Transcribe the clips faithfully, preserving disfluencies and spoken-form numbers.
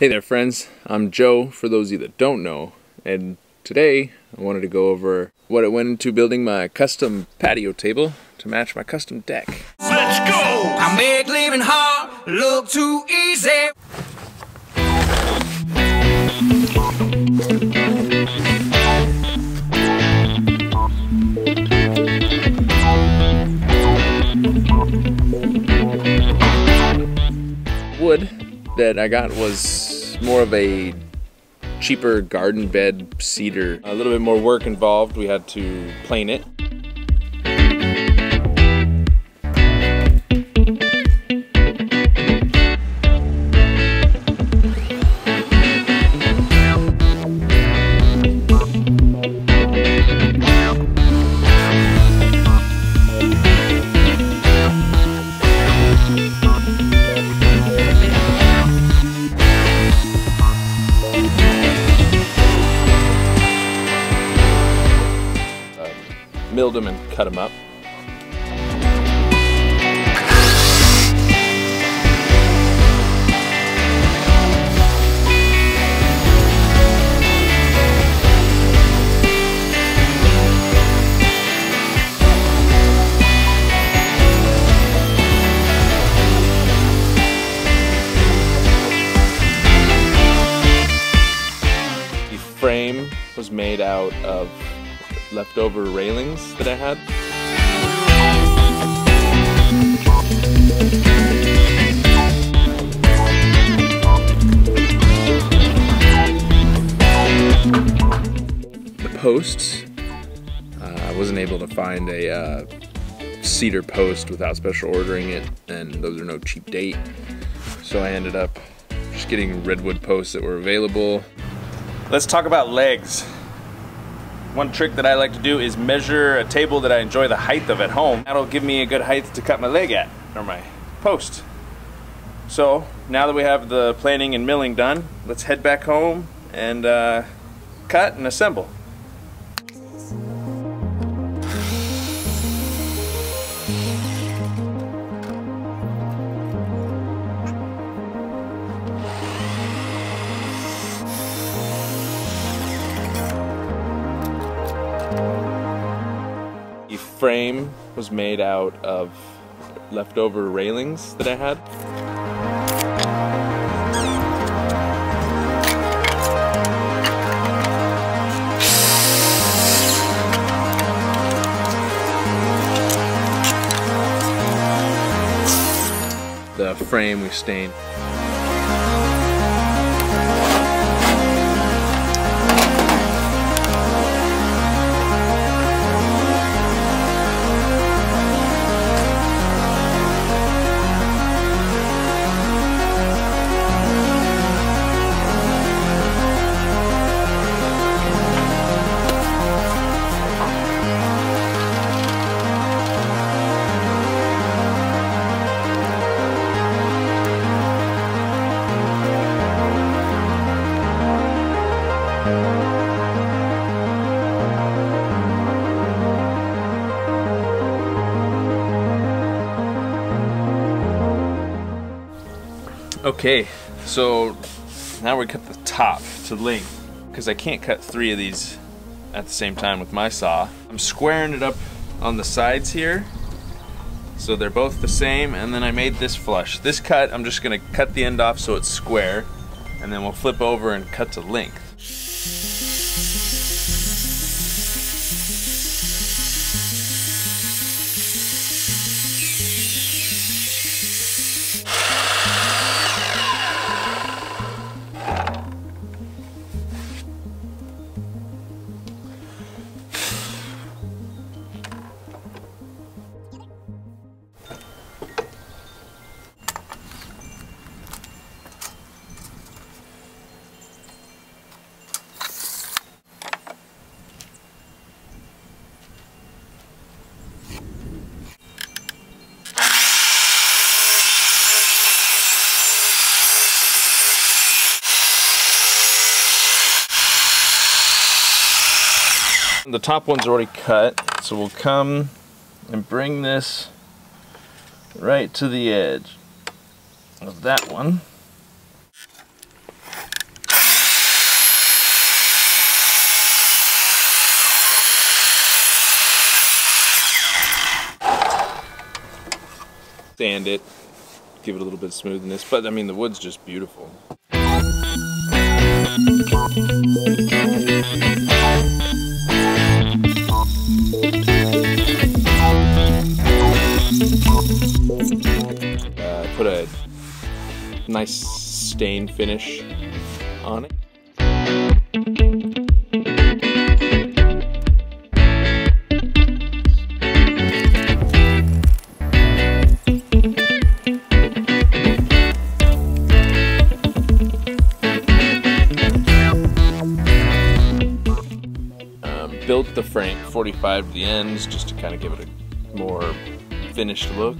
Hey there friends, I'm Joe, for those of you that don't know, and today I wanted to go over what it went into building my custom patio table to match my custom deck. Let's go! I made living hard look too easy. Wood that I got was more of a cheaper garden bed cedar. A little bit more work involved. We had to plane it. Milled them and cut them up. The frame was made out of leftover railings that I had. The posts, uh, I wasn't able to find a uh, cedar post without special ordering it, and those are no cheap date. So I ended up just getting redwood posts that were available. Let's talk about legs. One trick that I like to do is measure a table that I enjoy the height of at home. That'll give me a good height to cut my leg at, or my post. So now that we have the planing and milling done, let's head back home and uh, cut and assemble. The frame was made out of leftover railings that I had. The frame we stained. Okay, so now we cut the top to length because I can't cut three of these at the same time with my saw. I'm squaring it up on the sides here so they're both the same, and then I made this flush. This cut, I'm just gonna cut the end off so it's square, and then we'll flip over and cut to length. The top one's already cut, so we'll come and bring this right to the edge of that one. stand it, give it a little bit of smoothness, but I mean the wood's just beautiful. Uh, put a nice stain finish on it. Built the frame forty-five to the ends just to kind of give it a more finished look.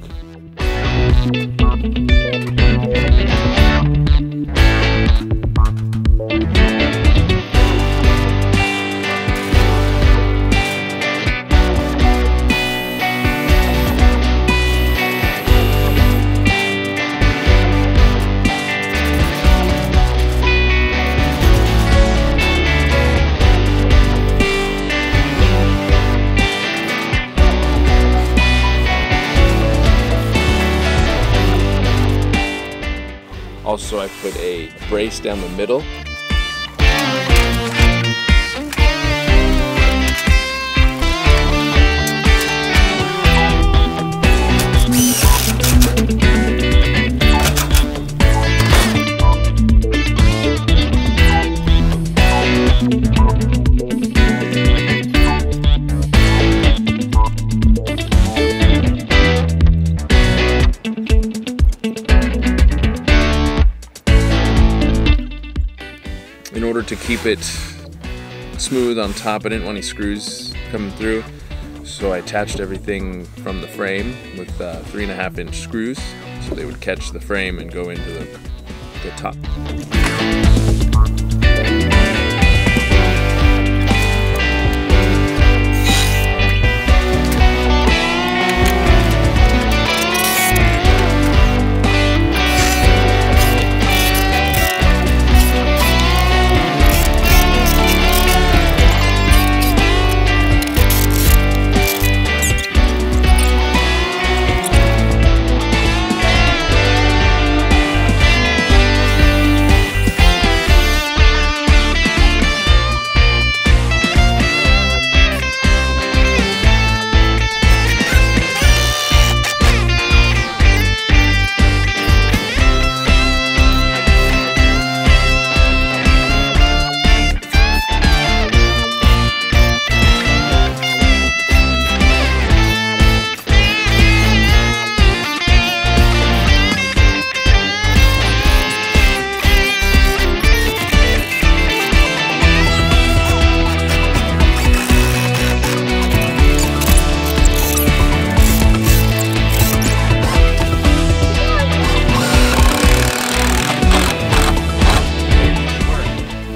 Also, I put a brace down the middle. In order to keep it smooth on top, I didn't want any screws coming through, so I attached everything from the frame with uh, three and a half inch screws, so they would catch the frame and go into the, the top.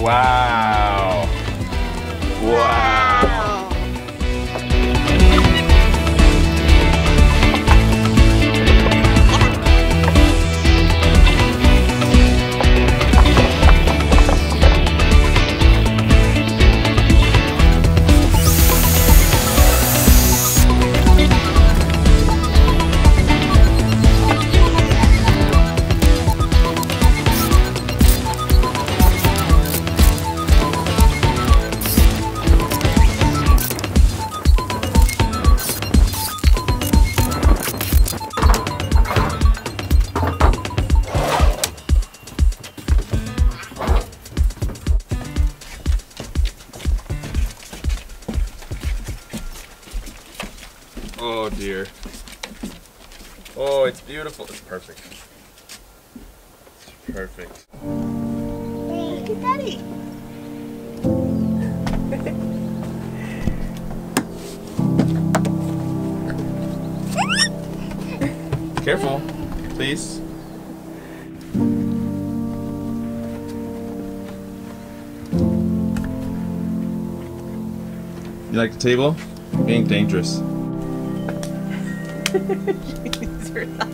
Wow. Wow. Oh dear. Oh, it's beautiful. It's perfect. It's perfect. Look at Daddy. Careful, please. You like the table? Being dangerous. These are not.